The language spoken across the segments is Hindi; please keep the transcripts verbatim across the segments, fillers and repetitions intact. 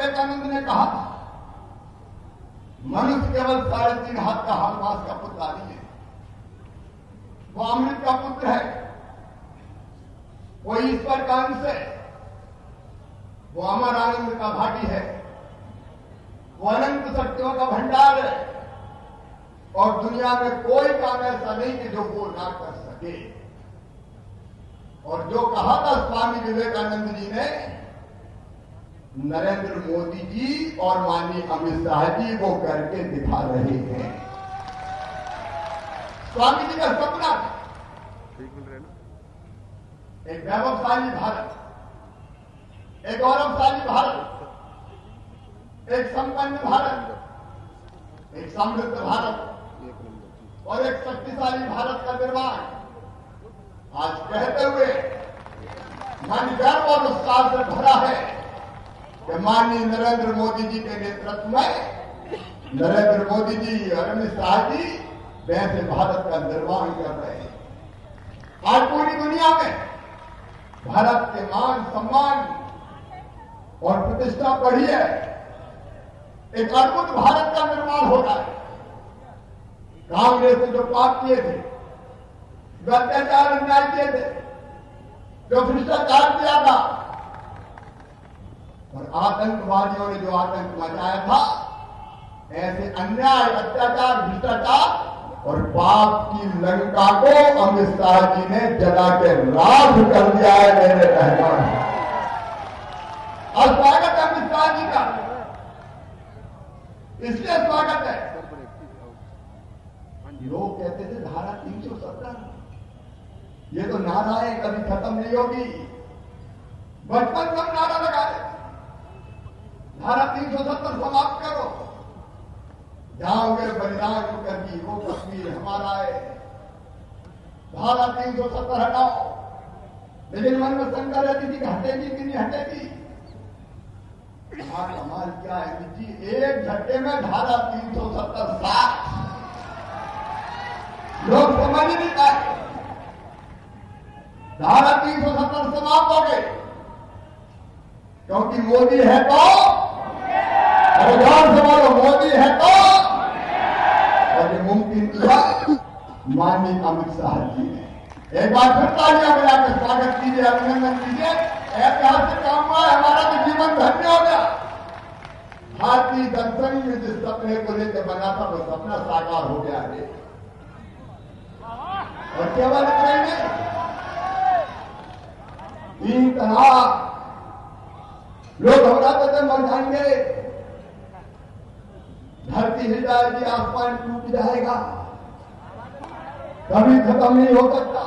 विवेकानंद ने कहा था, मनुष्य केवल साढ़े तीन हाथ का हलवास का पुत्र नहीं है, वो अमृत का पुत्र है, वो ईश्वर का अंश है, वो अमर आनंद का भाटी है, वो अनंत शक्तियों का भंडार है, और दुनिया में कोई काम ऐसा नहीं कि जो वो ना कर सके। और जो कहा था स्वामी विवेकानंद जी ने, नरेंद्र मोदी जी और माननीय अमित शाह जी वो करके दिखा रहे हैं। स्वामी जी का सपना था एक वैभवशाली भारत, एक गौरवशाली भारत, एक संपन्न भारत, एक समृद्ध भारत और एक शक्तिशाली भारत का निर्माण आज कहते हुए मन गर्व और उत्साह से भरा है कि माननीय नरेंद्र मोदी जी के नेतृत्व में नरेंद्र मोदी जी और अमित शाह जी वैसे भारत का निर्माण कर रहे हैं। आज पूरी दुनिया में भारत के मान सम्मान और प्रतिष्ठा बढ़ी है, एक अद्भुत भारत का निर्माण हो रहा है। कांग्रेस ने जो पाप किए थे, जो अत्याचार अन्याय किए थे, जो भ्रष्टाचार किया था और आतंकवादियों ने जो आतंक मचाया था, ऐसे अन्याय अत्याचार भ्रष्टाचार और पाप की लंका को अमित शाह जी ने जला के राख कर दिया है। मेरे कहना है और स्वागत है अमित शाह जी का, इसलिए स्वागत है। लोग कहते थे धारा तीन सौ सत्रह ये तो नारा है, कभी खत्म नहीं होगी। बचपन में नारा लगा रहे थे, धारा तीन सौ सत्तर समाप्त करो, जाओगे बलिदान करके वो कश्मीर हमारा है, धारा तीन सौ सत्तर हटाओ। लेकिन मन में शंका रहती थी कि हटेगी कि नहीं हटेगी। कमाल क्या है जी, एक झटके में धारा तीन सौ सत्तर सात लोग समझ ही नहीं पाए। धारा तीन सौ सत्तर समाप्त हो गए क्योंकि मोदी है तो रोजगार समारोह, मोदी है तो मुमकिन किया माननीय अमित शाह जी ने। एक बार फिर तालियां बजाकर स्वागत कीजिए, अभिनंदन कीजिए। ऐतिहासिक काम हुआ, हमारा तो जीवन धन्य हो गया। भारतीय जनसंघ में जिस सपने को लेकर बना था वो सपना साकार हो गया है। और केवल इतना ही नहीं, इन तनाव लोग घबराते थे मर जाएंगे, धरती हिल जाएगी, आसमान टूट जाएगा, कभी खत्म नहीं हो सकता।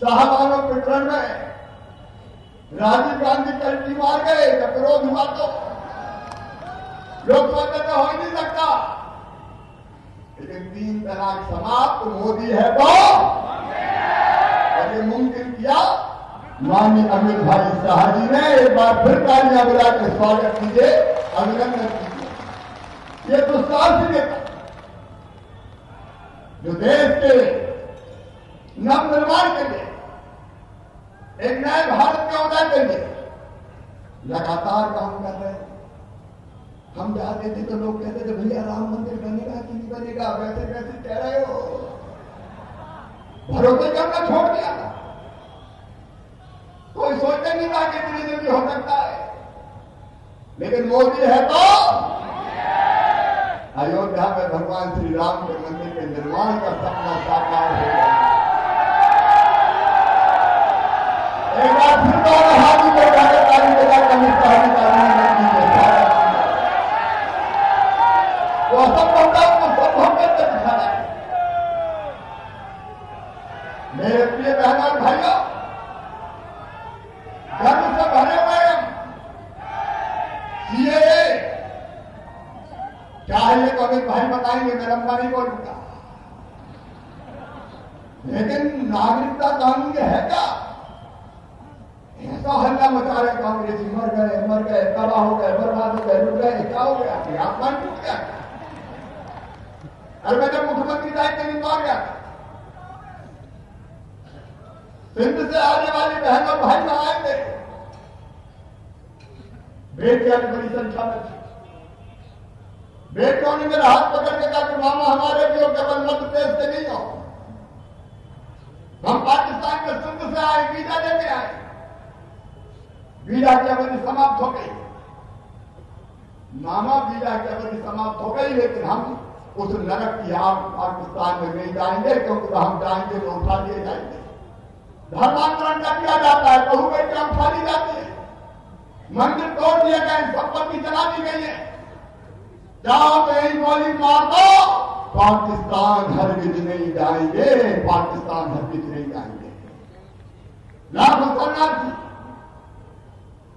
शाहबानो प्रकरण में राजीव गांधी कल्टी मार गए, जब विरोध हुआ तो लोग सोचते हो ही नहीं सकता। लेकिन तीन तलाक समाप्त, मोदी है तो ये मुमकिन किया माननीय अमित भाई शाह जी ने। एक बार फिर तालियां बजाकर स्वागत कीजिए, अभिनंदन कीजिए। ये दुस्साहसिक नेता जो देश के नव निर्माण के लिए, एक नए भारत के उदय के लिए लगातार काम कर रहे हैं। हम जाते थे तो लोग कहते थे भैया राम मंदिर बनेगा कि नहीं बनेगा, वैसे कैसे कह रहे हो, भरोसे करना छोड़ दिया था। कोई सोचते नहीं था कि इतनी जल्दी हो सकता है। लेकिन मोदी है तो अयोध्या में भगवान श्री राम के मंदिर के निर्माण का सपना साकार हो गया। एक बार फिर दोनों हाथों पर जाकर ताली बजाकर अमित शाह जी का अभिनंदन कीजिए। वो असंभव था उसको संभव करके दिखाना है। मेरे प्रिय बहनों और भाइयों, गर्व से भरे हुए हम सीएए चाहिए तो अमित भाई बताएंगे, मैं लंबा नहीं बोलूंगा। लेकिन नागरिकता कानून है क्या? ऐसा हल्ला मचा रहे कांग्रेसी, मर गए मर गए, तबाह हो गए, बर्बाद हो गए, लुट गए, क्या हो गया, आसमान टूट गया। अरे मैं जब मुख्यमंत्री दायित्व निभा गया, सिंध से आने वाले बहन और भाई में आए थे, वे क्या बड़ी संख्या में थी। वे कौन मेरा हाथ पकड़ के कहा कि मामा हमारे भी हो, केवल मध्यप्रदेश से नहीं हो, हम पाकिस्तान के सिंध से आए, वीजा लेके आए, वीजा की अवधि समाप्त हो गई। मामा वीजा की अवधि समाप्त हो गई, लेकिन हम उस नरक की आग पाकिस्तान में नहीं जाएंगे, क्योंकि हम जाएंगे तो उठा लिए जाएंगे। धर्मांतरण कर दिया जाता है, बहु बेटियां उठा ली जाती है, मंदिर तोड़ दिए गए, संपत्ति जला दी गई है। जाओ यही गोली मार दो, पाकिस्तान हर बीच नहीं जाएंगे, पाकिस्तान हर बीच नहीं जाएंगे। लाखों शरणार्थी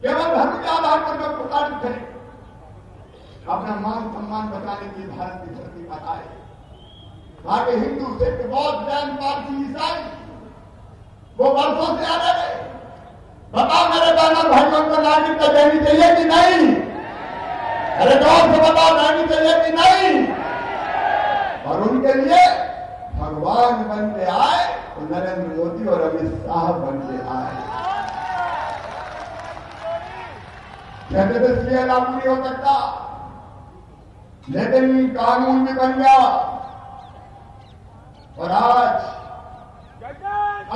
केवल धर्म के आधार पर लोग प्रताड़ित करें, अपना मान सम्मान बचाने की भारत की धरती पर आए। वहां के हिंदू, सिख, बौद्ध, जैन, पारसी, ईसाई वो वर्षों से आ रहे हैं। बताओ मेरे बहनों भाइयों को नागरिकता देनी चाहिए कि नहीं? अरे गौर से बताओ, देनी चाहिए कि नहीं? और उनके लिए भगवान बन के आए तो नरेंद्र मोदी और अमित शाह बन के आए। इसलिए लागू नहीं हो सकता, लेकिन कानून भी बन गया। और आज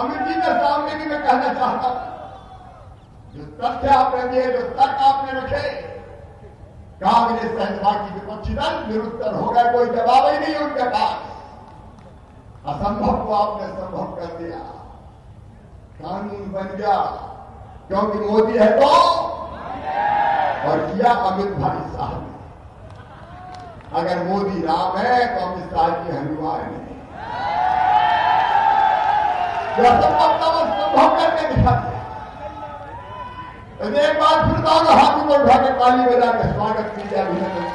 अमित जी के सामने भी मैं कहना चाहता हूं, जो तथ्य आपने दिए, जो तर्क आपने रखे, कांग्रेस संस्था की विपक्षी दल निरुत्तर हो गए, कोई जवाब ही नहीं उनके पास। असंभव को आपने संभव कर दिया, कानून बन गया, क्योंकि मोदी है तो, और किया अमित भाई साहब ने। अगर मोदी राम है तो अमित शाह की हनुमान है। संभव करके दिखा दिया। एक बार फिर दोनों हाथों को उठाकर ताली बजा के स्वागत कीजिए, अभिनंदन।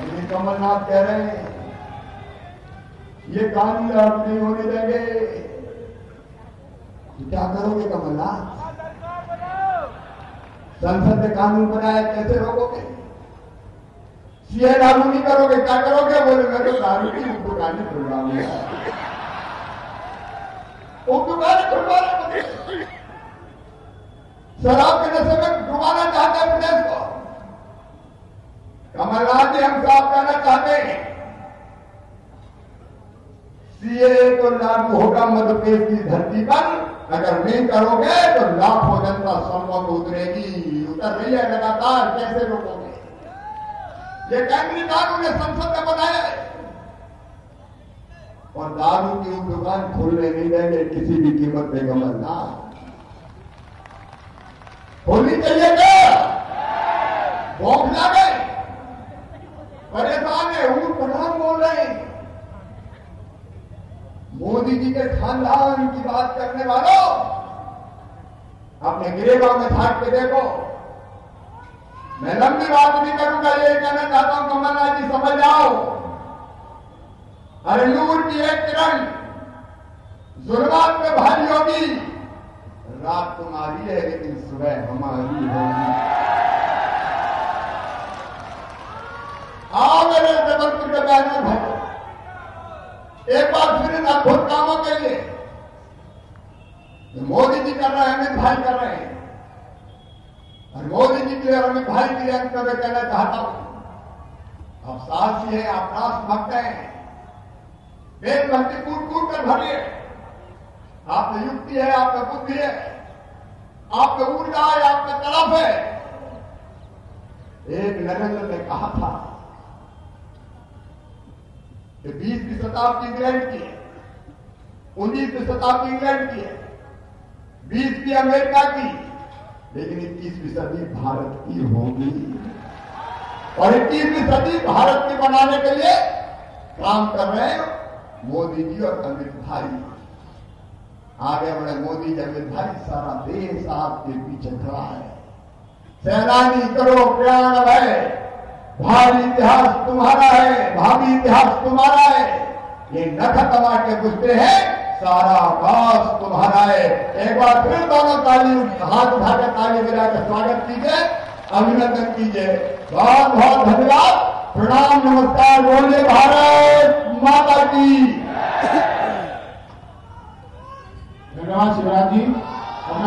लेकिन कमलनाथ कह रहे हैं ये कानून लागू नहीं होने देंगे। क्या करोगे कमलनाथ? संसद ने कानून बनाया, कैसे रोकोगे? सीए लागू नहीं करोगे, क्या करोगे? बोले मैं तो दारू की दुकानें खुलवाऊंगा, दुकानें खुलवाना, शराब के नशे में डुबाना चाहते हैं प्रदेश को। कमलनाथ जी हमसे आप कहना चाहते हैं सीए तो लागू होगा मध्यप्रदेश की धरती पर, अगर नहीं करोगे तो लाखों जनता सड़कों पर उतरेगी। उतर रही है लगातार, कैसे रोकोगे? ये कैंडी दारू ने संसद में बनाया और दारू की दुकान खोलने नहीं देंगे किसी भी कीमत पे। गमलना खोलनी चाहिए क्या? बौखला गए, परेशान है, ऊट पटांग बोल रहे। मोदी जी के खानदान की बात करने वालों, अपने गिरेबां में झांक के देखो। मैं लंबी बात नहीं करूंगा, ये कहना चाहता हूं कमलनाथ जी समझ जाओ, अरे नूर की एक किरण जुल्मात में भारी होगी। रात तुम्हारी है लेकिन सुबह हमारी होगी। आओ मेरे जबलपुर के बहनों भाइयों, एक बार फिर इन अद्भुत कामों के लिए तो मोदी जी कर रहे हैं, अमित भाई कर रहे हैं। और मोदी जी के लिए और अमित भाई के लिए अंत में कहना चाहता हूं, आप साहसी हैं, आप राष्ट्रभक्त हैं, देशभक्ति कूट कूट कर भरिए। आप में युक्ति है, आप में बुद्धि है, आप में ऊर्जा है, आप में तड़प है। एक नरेंद्र ने कहा था कि बीसवीं शताब्दी इंग्लैंड की है, उन्नीसवीं शताब्दी इंग्लैंड की है, बीसवीं अमेरिका की, लेकिन इक्कीसवीं सदी भारत की होगी। और इक्कीसवीं सदी भारत की बनाने के लिए काम कर रहे हैं मोदी जी और अमित भाई। आगे बढ़े मोदी जी, अमित भाई, सारा देश आपके पीछे खड़ा है। सेनानी करो प्रयाण भय, भावी इतिहास तुम्हारा है, भावी इतिहास तुम्हारा है। ये नख तमा के गुजते हैं, सारा आकाश तुम्हारा है। एक बार फिर दोनों ताली, हाथ उठाकर ताली बजाकर स्वागत कीजिए, अभिनंदन कीजिए। बहुत बहुत धन्यवाद, प्रणाम, नमस्कार, बोलिए भारत माता की। धन्यवाद शिवराज जी।